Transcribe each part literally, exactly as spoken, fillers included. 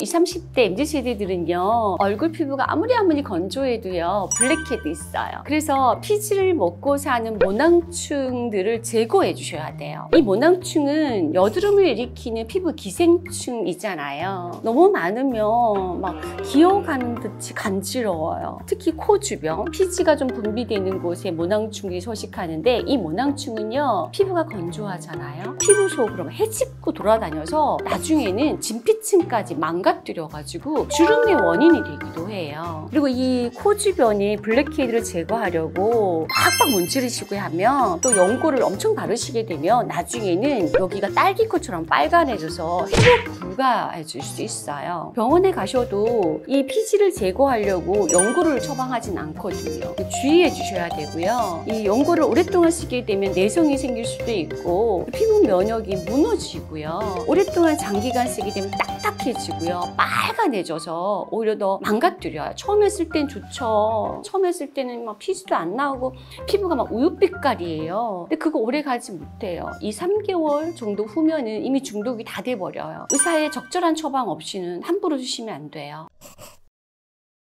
이십, 삼십대 엠지 세대들은요 얼굴 피부가 아무리 아무리 건조해도요 블랙헤드 있어요. 그래서 피지를 먹고 사는 모낭충들을 제거해 주셔야 돼요. 이 모낭충은 여드름을 일으키는 피부 기생충이잖아요. 너무 많으면 막 기어가는 듯이 간지러워요. 특히 코 주변 피지가 좀 분비되는 곳에 모낭충이 서식하는데, 이 모낭충은요 피부가 건조하잖아요. 피부 속으로 헤집고 돌아다녀서 나중에는 진피층까지 망가 들여가지고 주름의 원인이 되기도 해요. 그리고 이 코 주변에 블랙헤드를 제거하려고 팍팍 문지르시고 하면, 또 연고를 엄청 바르시게 되면 나중에는 여기가 딸기코처럼 빨간해져서 회복 불가해질 수 있어요. 병원에 가셔도 이 피지를 제거하려고 연고를 처방하진 않거든요. 주의해 주셔야 되고요. 이 연고를 오랫동안 쓰게 되면 내성이 생길 수도 있고 피부 면역이 무너지고요. 오랫동안 장기간 쓰게 되면 딱딱해지고요. 빨간해져서 오히려 더 망가뜨려요. 처음에 쓸 땐 좋죠. 처음에 쓸 때는 막 피지도 안 나오고 피부가 막 우유빛깔이에요. 근데 그거 오래 가지 못해요. 이, 삼 개월 정도 후면은 이미 중독이 다 돼버려요. 의사의 적절한 처방 없이는 함부로 주시면 안 돼요.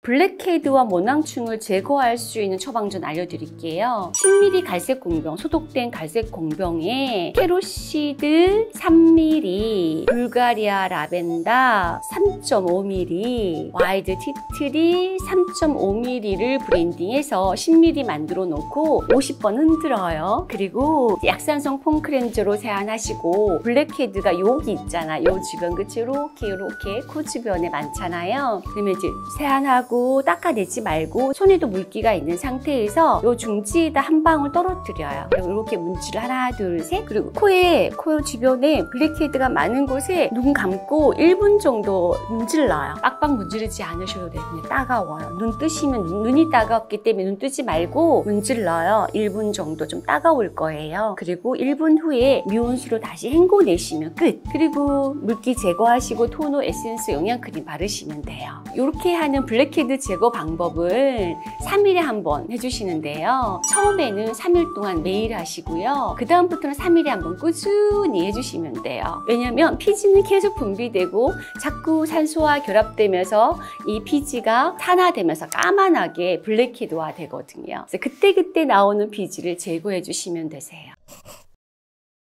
블랙헤드와 모낭충을 제거할 수 있는 처방전 알려드릴게요. 십 밀리리터 갈색 공병, 소독된 갈색 공병에 케로시드 삼 밀리리터, 불가리아 라벤다 삼 점 오 밀리리터, 와이드 티트리 삼 점 오 밀리리터를 브랜딩해서 십 밀리리터 만들어 놓고 오십 번 흔들어요. 그리고 약산성 폼 클렌저로 세안하시고, 블랙헤드가 여기 있잖아. 요 주변 끝이 이렇게 이렇게 코 주변에 많잖아요. 그러면 이제 세안하고 닦아내지 말고 손에도 물기가 있는 상태에서 요 중지에다 한 방울 떨어뜨려요. 그리고 이렇게 문지를 하나 둘 셋. 그리고 코에, 코 주변에 블랙헤드가 많은 곳에 눈 감고 일 분 정도 문질러요. 빡빡 문지르지 않으셔도 됩니다. 따가워요. 눈 뜨시면 눈이 따갑기 때문에 눈 뜨지 말고 문질러요. 일 분 정도 좀 따가울 거예요. 그리고 일 분 후에 미온수로 다시 헹궈내시면 끝. 그리고 물기 제거하시고 토너, 에센스, 영양크림 바르시면 돼요. 이렇게 하는 블랙헤드 블랙헤드 제거 방법을 삼 일에 한 번 해주시는데요. 처음에는 삼 일 동안 매일 하시고요. 그 다음부터는 삼 일에 한 번 꾸준히 해주시면 돼요. 왜냐하면 피지는 계속 분비되고 자꾸 산소와 결합되면서 이 피지가 산화되면서 까만하게 블랙헤드화 되거든요. 그래서 그때그때 나오는 피지를 제거해 주시면 되세요.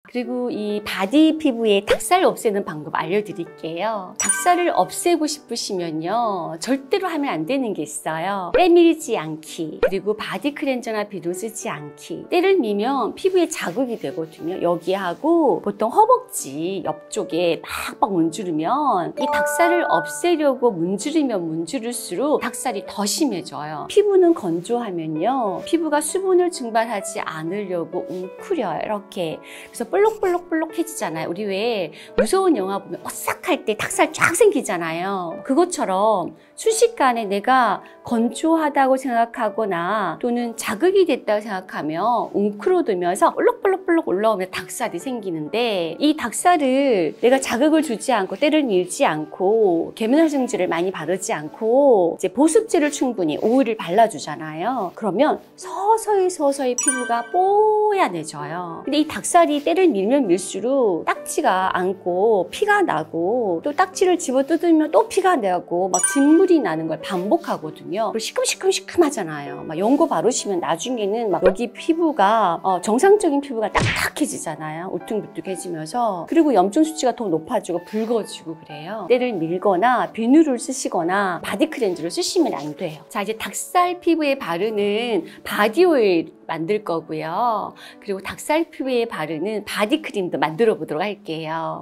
그리고 이 바디 피부에 닭살 없애는 방법 알려드릴게요. 닭살을 없애고 싶으시면요 절대로 하면 안 되는 게 있어요. 때밀지 않기, 그리고 바디 클렌저나 비누 쓰지 않기. 때를 미면 피부에 자극이 되거든요. 여기하고 보통 허벅지 옆쪽에 막막 문지르면, 이 닭살을 없애려고 문지르면 문지를수록 닭살이 더 심해져요. 피부는 건조하면요 피부가 수분을 증발하지 않으려고 웅크려요. 이렇게. 그래서 볼록볼록볼록해지잖아요. 우리 왜 무서운 영화 보면 오싹할 때 닭살 쫙 생기잖아요. 그것처럼 순식간에 내가 건조하다고 생각하거나 또는 자극이 됐다고 생각하면 웅크러들면서 볼록볼록볼록 올라오면 닭살이 생기는데, 이 닭살을 내가 자극을 주지 않고 때를 밀지 않고 계면활성제를 많이 바르지 않고 이제 보습제를 충분히 오일을 발라주잖아요. 그러면 서서히 서서히 피부가 뽀얀해져요. 근데 이 닭살이 때를 밀면 밀수록 딱지가 안고 피가 나고, 또 딱지를 집어 뜯으면 또 피가 나고 막 진물이 나는 걸 반복하거든요. 시큼시큼시큼 하잖아요. 막 연고 바르시면 나중에는 막 여기 피부가 어 정상적인 피부가 딱딱해지잖아요. 울퉁불퉁해지면서. 그리고 염증 수치가 더 높아지고 붉어지고 그래요. 때를 밀거나 비누를 쓰시거나 바디 클렌저를 쓰시면 안 돼요. 자, 이제 닭살 피부에 바르는 바디오일 만들 거고요. 그리고 닭살 피부에 바르는 바디크림도 만들어 보도록 할게요.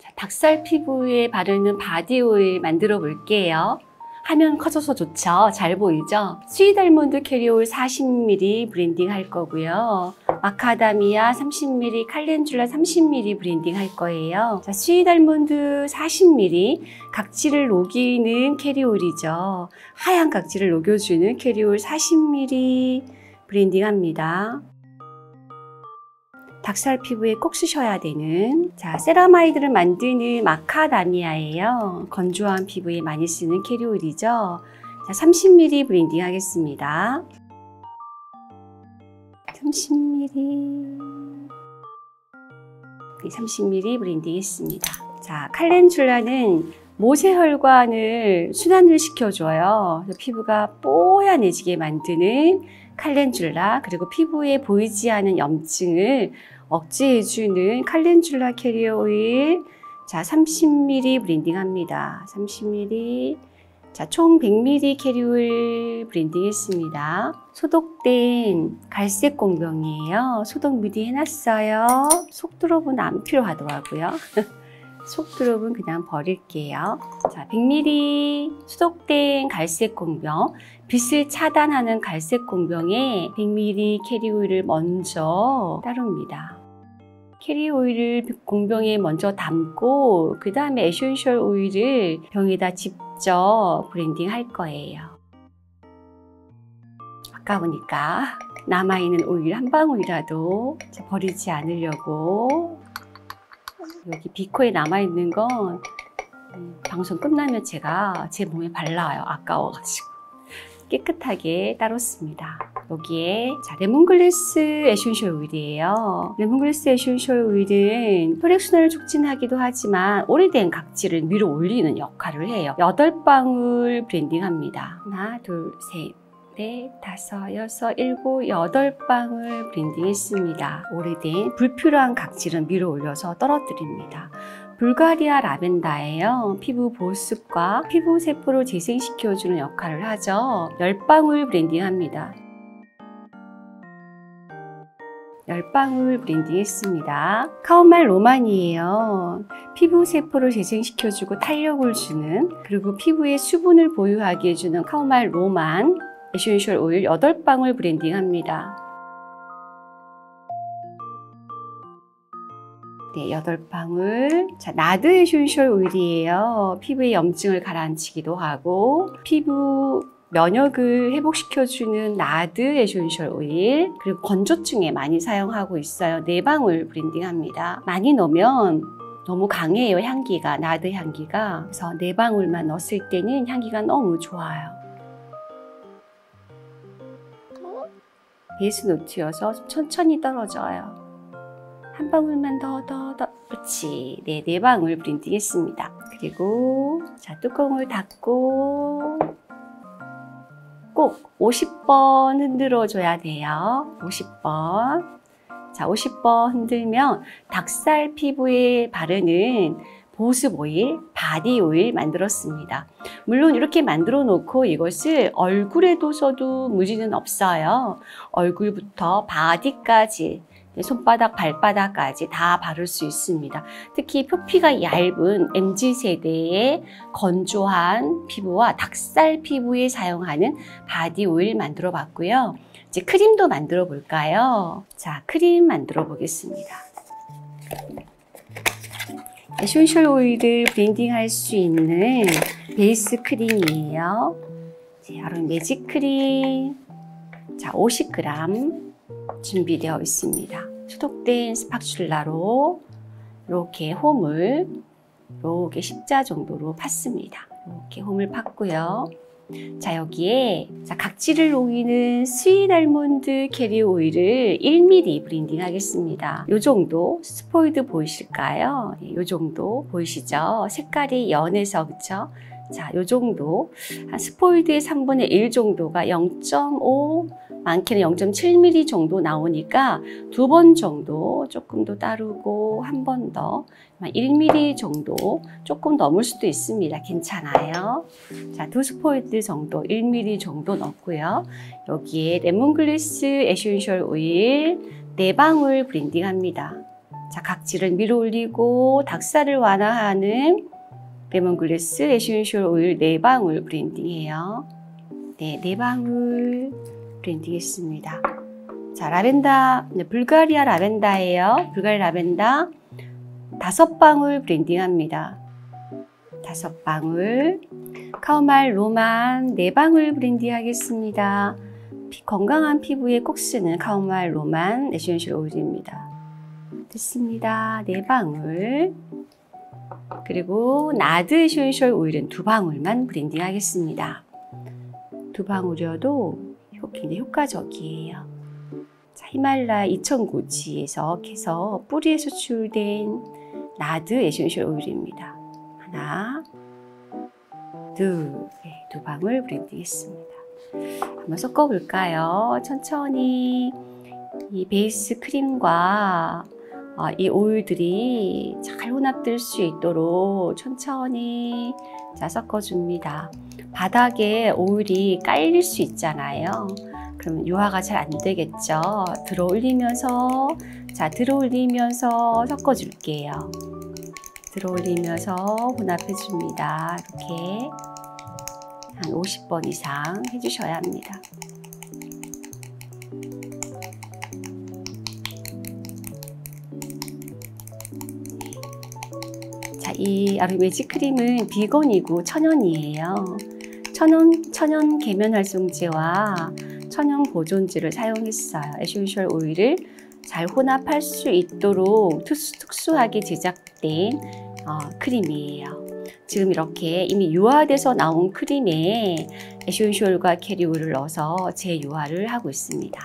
자, 닭살 피부에 바르는 바디오일 만들어 볼게요. 화면 커져서 좋죠? 잘 보이죠? 스윗알몬드 캐리올 사십 밀리리터 브랜딩 할 거고요. 마카다미아 삼십 밀리리터, 칼렌듈라 삼십 밀리리터 브랜딩 할 거예요. 자, 스윗알몬드 사십 밀리리터, 각질을 녹이는 캐리올이죠. 하얀 각질을 녹여주는 캐리올 사십 밀리리터 브랜딩합니다. 닭살 피부에 꼭 쓰셔야 되는, 자, 세라마이드를 만드는 마카다미아예요. 건조한 피부에 많이 쓰는 캐리올이죠. 자, 삼십 밀리리터 브랜딩 하겠습니다. 삼십 밀리리터 삼십 밀리리터 브랜딩했습니다. 자, 칼렌듈라는 모세혈관을 순환을 시켜줘요. 그래서 피부가 뽀얀해지게 만드는 칼렌듈라, 그리고 피부에 보이지 않은 염증을 억제해주는 칼렌듈라 캐리어 오일. 자, 삼십 밀리리터 브랜딩합니다. 삼십 밀리리터. 자, 총 백 밀리리터 캐리어 오일 브랜딩했습니다. 소독된 갈색 공병이에요. 소독 미리 해놨어요. 속드롭은 안 필요하더라고요. 속드롭은 그냥 버릴게요. 자, 백 밀리리터 소독된 갈색 공병, 빛을 차단하는 갈색 공병에 백 밀리리터 캐리오일을 먼저 따릅니다. 캐리오일을 공병에 먼저 담고 그 다음에 에센셜 오일을 병에다 직접 브랜딩 할 거예요. 아까우니까 남아있는 오일 한 방울이라도 버리지 않으려고. 여기 비코에 남아있는 건 방송 끝나면 제가 제 몸에 발라요. 아까워가지고 깨끗하게 따랐습니다. 여기에 자, 레몬그라스 에센셜 오일이에요. 레몬그라스 에센셜 오일은 혈액순환을 촉진하기도 하지만 오래된 각질을 위로 올리는 역할을 해요. 여덟 방울 브랜딩합니다. 하나, 둘, 셋, 네, 다섯, 여섯, 일곱, 여덟 방울 브랜딩했습니다. 오래된 불필요한 각질은 위로 올려서 떨어뜨립니다. 불가리아 라벤다예요. 피부 보습과 피부 세포를 재생시켜주는 역할을 하죠. 열 방울 브랜딩합니다. 열 방울 브랜딩했습니다. 카우말 로만이에요. 피부 세포를 재생시켜주고 탄력을 주는, 그리고 피부에 수분을 보유하게 해주는 카우말 로만. 에센셜 오일 여덟 방울 브랜딩합니다. 네, 여덟 방울. 자, 나드 에센셜 오일이에요. 피부의 염증을 가라앉히기도 하고 피부 면역을 회복시켜주는 나드 에센셜 오일, 그리고 건조증에 많이 사용하고 있어요. 네 방울 브랜딩합니다. 많이 넣으면 너무 강해요, 향기가. 나드 향기가. 그래서 네 방울만 넣었을 때는 향기가 너무 좋아요. 베이스 노트여서 좀 천천히 떨어져요. 한 방울만 더, 더, 더. 그렇지. 네, 네 방울 브랜딩 했습니다. 그리고 자, 뚜껑을 닫고 꼭 오십 번 흔들어 줘야 돼요. 오십 번. 자, 오십 번 흔들면 닭살 피부에 바르는 보습 오일, 바디 오일 만들었습니다. 물론 이렇게 만들어 놓고 이것을 얼굴에도 써도 무리는 없어요. 얼굴부터 바디까지, 손바닥, 발바닥까지 다 바를 수 있습니다. 특히 표피가 얇은 엠지 세대의 건조한 피부와 닭살 피부에 사용하는 바디 오일 만들어 봤고요. 이제 크림도 만들어 볼까요? 자, 크림 만들어 보겠습니다. 에센셜 오일을 블렌딩할 수 있는 베이스 크림이에요. 바로 매직 크림. 자, 오십 그램 준비되어 있습니다. 소독된 스파츌라로 이렇게 홈을 이렇게 십자 정도로 팠습니다. 이렇게 홈을 팠고요. 자, 여기에 자, 각질을 녹이는 스윗알몬드 캐리어 오일을 일 밀리리터 브랜딩 하겠습니다. 이 정도 스포이드 보이실까요? 이 정도 보이시죠? 색깔이 연해서, 그쵸? 자, 이 정도 한 스포이드의 삼분의 일 정도가 영점오, 많게는 영점칠 밀리리터 정도 나오니까 두 번 정도 조금 더 따르고 한 번 더 일 밀리리터 정도 조금 넘을 수도 있습니다. 괜찮아요. 자, 두 스포이드 정도 일 밀리리터 정도 넣고요. 여기에 레몬그라스 에센셜 오일 네 방울 브랜딩합니다. 자, 각질을 밀어 올리고 닭살을 완화하는 레몬그라스 에센셜 오일 네 방울 브랜딩해요. 네, 네 방울 브랜딩했습니다. 자, 라벤다, 네, 불가리아 라벤다예요. 불가리아 라벤다 다섯 방울 브랜딩합니다. 다섯 방울. 카우말 로만 네 방울 브랜딩하겠습니다. 건강한 피부에 꼭 쓰는 카우말 로만 에센셜 오일입니다. 됐습니다. 네 방울. 그리고 나드 에센셜 오일은 두 방울만 브랜딩 하겠습니다. 두 방울이어도 굉장히 효과적이에요. 자, 히말라 이천 고지에서 캐서 뿌리에 추출된 나드 에센셜 오일입니다. 하나, 둘, 네, 두 방울 브랜딩했습니다. 한번 섞어볼까요? 천천히 이 베이스 크림과 이 오일들이 잘 혼합될 수 있도록 천천히 자, 섞어줍니다. 바닥에 오일이 깔릴 수 있잖아요. 그럼 유화가 잘 안 되겠죠. 들어 올리면서, 자, 들어 올리면서 섞어줄게요. 들어 올리면서 혼합해줍니다. 이렇게 한 오십 번 이상 해주셔야 합니다. 자, 이 매직 크림은 비건이고 천연이에요. 천연, 천연 계면 활성제와 천연 보존제를 사용했어요. 에센셜 오일을 잘 혼합할 수 있도록 특수, 특수하게 제작된 어, 크림이에요. 지금 이렇게 이미 유화돼서 나온 크림에 에센셜과 캐리올을 넣어서 재유화를 하고 있습니다.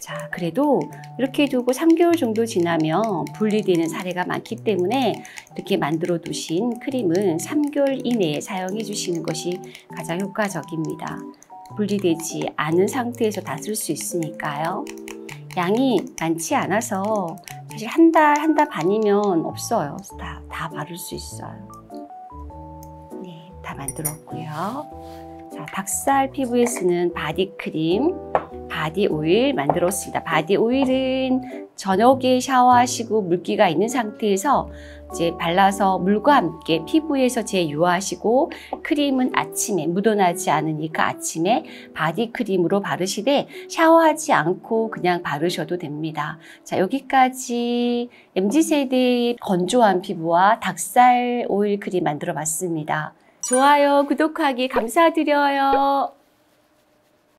자, 그래도 이렇게 두고 삼 개월 정도 지나면 분리되는 사례가 많기 때문에 이렇게 만들어 두신 크림은 삼 개월 이내에 사용해 주시는 것이 가장 효과적입니다. 분리되지 않은 상태에서 다 쓸 수 있으니까요. 양이 많지 않아서 사실 한 달, 한 달 반이면 없어요. 다, 다 바를 수 있어요. 네, 다 만들었고요. 자, 닭살 피부에 쓰는 바디크림, 바디오일 만들었습니다. 바디오일은 저녁에 샤워하시고 물기가 있는 상태에서 이제 발라서 물과 함께 피부에서 재유화하시고, 크림은 아침에 묻어나지 않으니까 아침에 바디크림으로 바르시되 샤워하지 않고 그냥 바르셔도 됩니다. 자, 여기까지 엠지세대의 건조한 피부와 닭살 오일 크림 만들어 봤습니다. 좋아요, 구독하기 감사드려요.